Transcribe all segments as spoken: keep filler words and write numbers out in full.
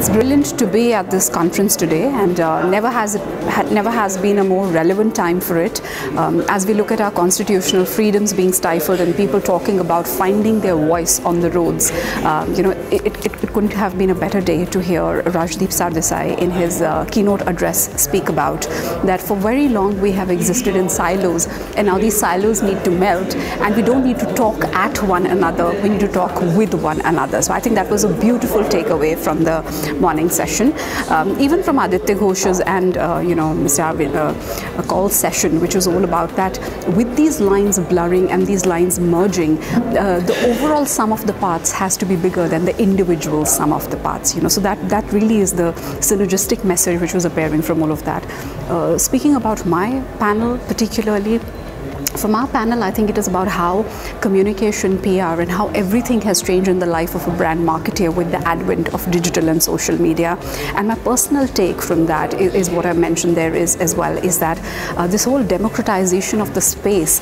It's brilliant to be at this conference today, and uh, never has it, ha, never has been a more relevant time for it. Um, as we look at our constitutional freedoms being stifled and people talking about finding their voice on the roads, uh, you know, it, it, it couldn't have been a better day to hear Rajdeep Sardesai in his uh, keynote address speak about that. For very long we have existed in silos, and now these silos need to melt, and we don't need to talk at one another, we need to talk with one another. So I think that was a beautiful takeaway from the morning session, um, even from Aditya Ghosh's and uh, you know, Mister Arvid uh, call session, which was all about that. With these lines blurring and these lines merging, uh, the overall sum of the parts has to be bigger than the individual sum of the parts. You know, so that that really is the synergistic message which was appearing from all of that. Uh, speaking about my panel particularly. From our panel, I think it is about how communication, P R, and how everything has changed in the life of a brand marketer with the advent of digital and social media. And my personal take from that is, is what I mentioned there is as well, is that uh, this whole democratization of the space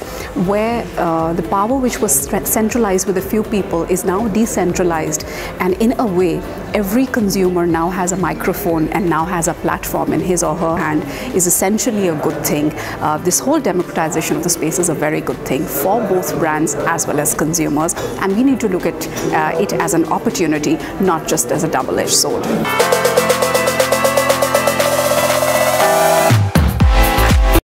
where uh, the power which was centralized with a few people is now decentralized, and in a way every consumer now has a microphone and now has a platform in his or her hand, is essentially a good thing. Uh, this whole democratization of the space is a very good thing for both brands as well as consumers, and we need to look at uh, it as an opportunity, not just as a double-edged sword.